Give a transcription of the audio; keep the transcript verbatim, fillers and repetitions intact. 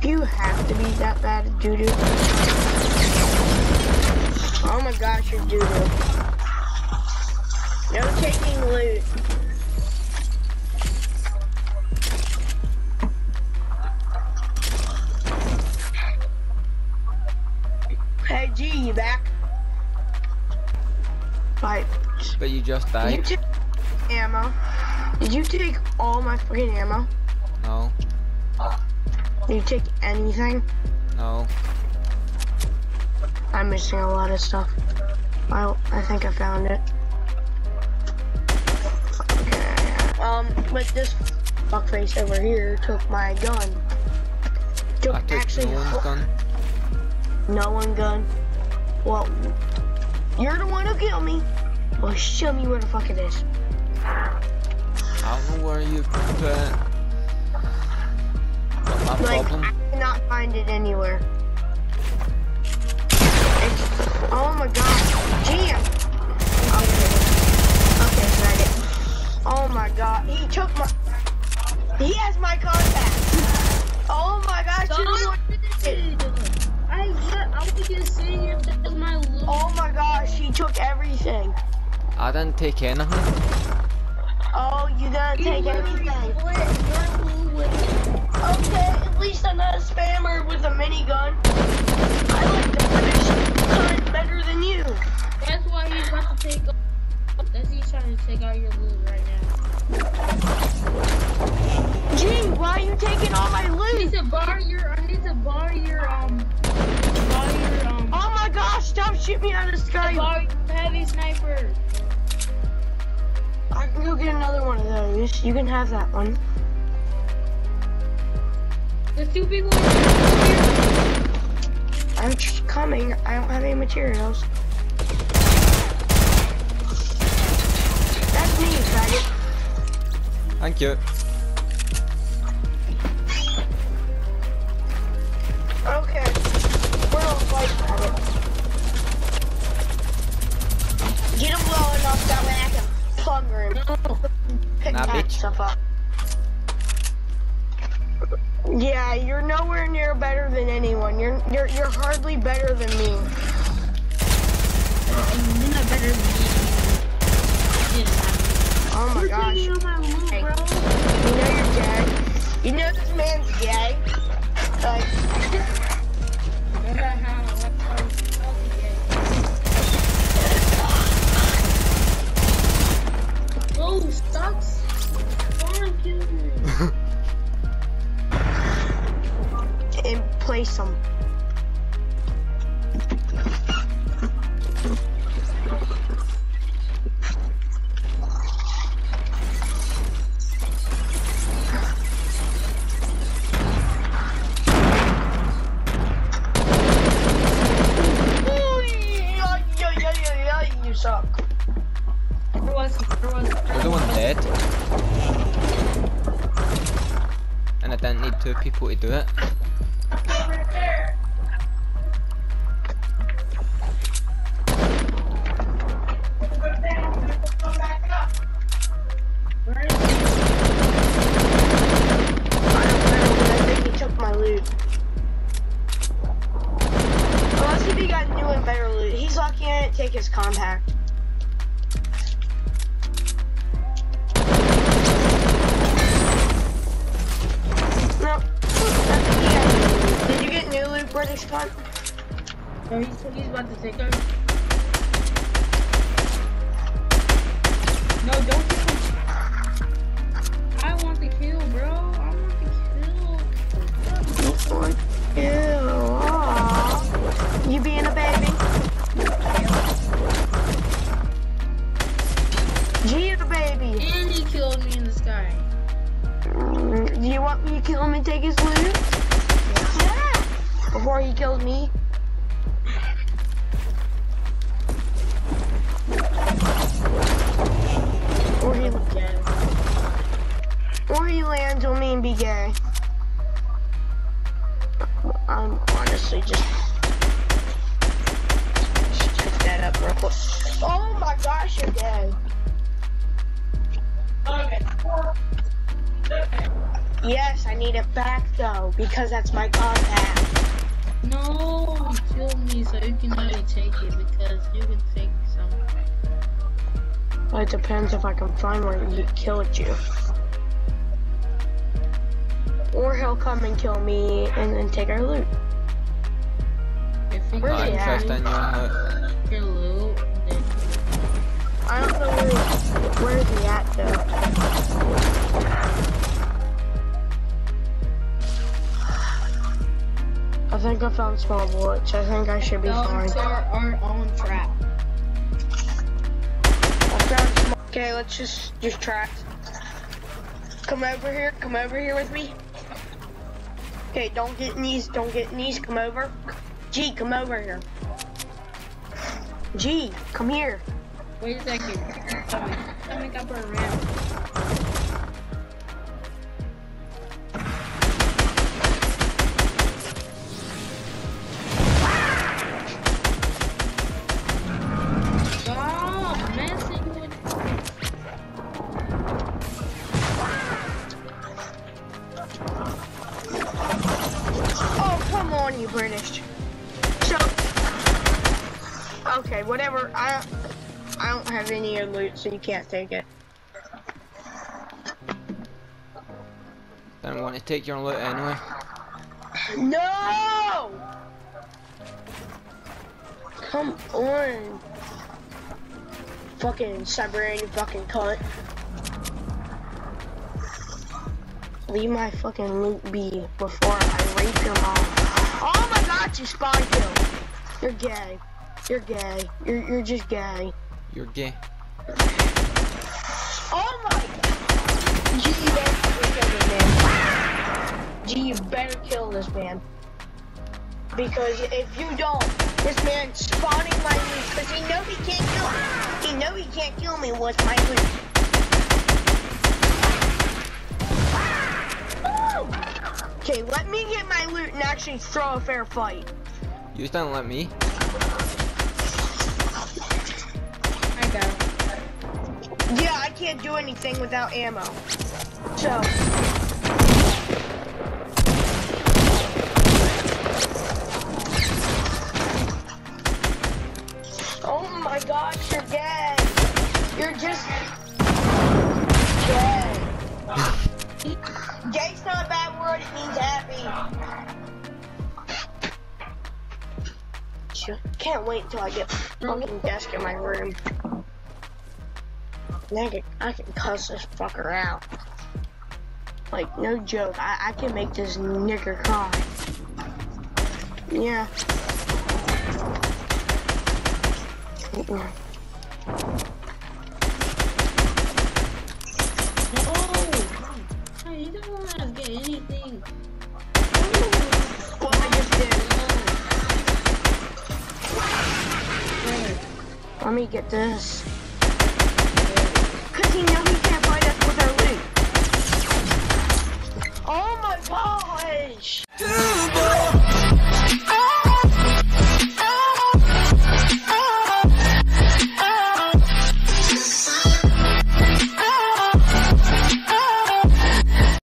You have to be that bad at judo. Oh my gosh, you're judo. No taking loot. Hey G, you back? Right. But you just died. Did you take ammo? Did you take all my freaking ammo? No. Did you take anything? No. I'm missing a lot of stuff. I, I think I found it. Okay. Um, but this fuckface over here took my gun. Took I took actually no one's gun. No one gun. Well, you're the one who killed me. Well, show me where the fuck it is. I don't know where you put it. Like, problem. I cannot find it anywhere. It's, oh my god. Damn. Okay. Okay, snag it. Oh my god. He took my... He has my contacts. Oh my gosh. Don't you know I, I was just saying if that was my... Oh my gosh. He took everything. I didn't take anything. Oh, you didn't take anything. Okay, at least I'm not a spammer with a minigun. I like to punish gun better than you. That's why he's about to take out. That's he's trying to take out your loot right now. Gee, why are you taking all my loot? I need to borrow your. I need to borrow your um. Borrow your um. Oh my gosh! Stop shooting me out of the sky. Borrow heavy sniper. I can go get another one of those. You can have that one. There's two people. I'm coming. I don't have any materials. That's me, faggot. Thank you. Okay. We're all fighting at it. Get him low enough that way I can plunger him. Pick nah, that bitch. Stuff up. Yeah, you're nowhere near better than anyone. You're you're you're hardly better than me. Uh, you're not better than me. Oh my gosh! You know you're dead. You know this man's gay. Like. Oh, sucks. Don't kill me. And play some. You suck. Everyone's, everyone's, everyone's dead. And I don't need two people to do it. No, he's, he's about to take her. No, don't kill him. I want the kill, bro. I want the kill. I want the kill. You being a baby. G is a baby. And he killed me in the sky. Do you want me to kill him and take his loot? Yeah. Yeah. Before he killed me. Or he was dead. Or he lands on me and be gay. I'm honestly just... just pick that up real quick. Oh my gosh, you're gay. Yes, I need it back though, because that's my compact. No, kill me so you can only take it, because you can take something. Well, it depends if I can find where he killed you. Or he'll come and kill me and then take our loot. If he where's he at? Your loot, then... I don't know where, where is he at though. I think I found small bullets. I think I should be no, fine. Our, our own trap. I found small. Okay, let's just just track. Come over here. Come over here with me. Okay, don't get in these, don't get in these, come over. G, come over here. G, come here. Wait a second. I think I burn around. Stop messing with. Oh, come on, you burnished. So, okay, whatever. I. I don't have any of your loot, so you can't take it. Don't want to take your loot anyway. No! Come on! Fucking Siberian, you fucking cunt. Leave my fucking loot be before I rape them all. Oh my god, you spawn kill! You're gay. You're gay. You're you're just gay. You're gay. Oh my! G, you better kill this man. G, you better kill this man. Because if you don't, this man's spawning my loot. Because he know he can't kill me. He know he can't kill me with my loot. Oh! Okay, let me get my loot and actually throw a fair fight. You just don't let me. Yeah, I can't do anything without ammo. So oh my gosh, you're dead. You're just dead. Gay's not a bad word, it means happy. Can't wait until I get fucking desk in my room. I can, I can cuss this fucker out. Like, no joke, I, I can make this nigger cry. Yeah. Mm-mm. No! You don't want to get anything. Well, I just did. Let me get this. You know